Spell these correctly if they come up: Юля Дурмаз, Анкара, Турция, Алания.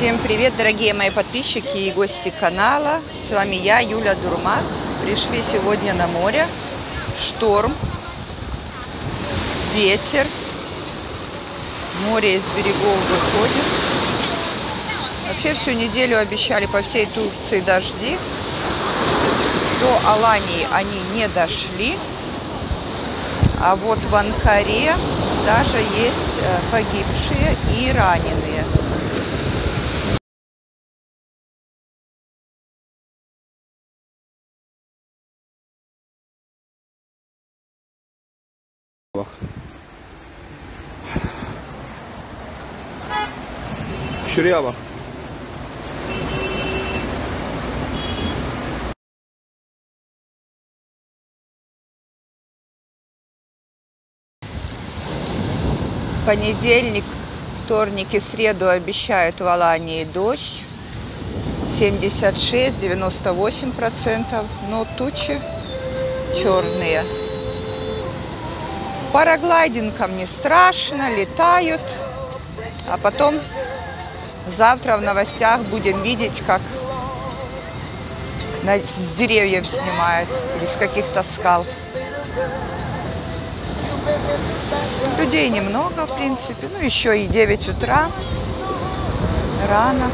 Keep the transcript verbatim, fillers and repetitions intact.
Всем привет, дорогие мои подписчики и гости канала. С вами я, Юля Дурмаз. Пришли сегодня на море. Шторм, ветер, море из берегов выходит. Вообще всю неделю обещали по всей Турции дожди. До Алании они не дошли. А вот в Анкаре даже есть погибшие и раненые. Ширявах. Понедельник, вторник и среду обещают в Алании дождь. семьдесят шесть — девяносто восемь процентов, но тучи черные. Параглайдингом не страшно, летают. А потом завтра в новостях будем видеть, как с деревьев снимают или с каких-то скал. Людей немного, в принципе. Ну, еще и девять утра. Рано.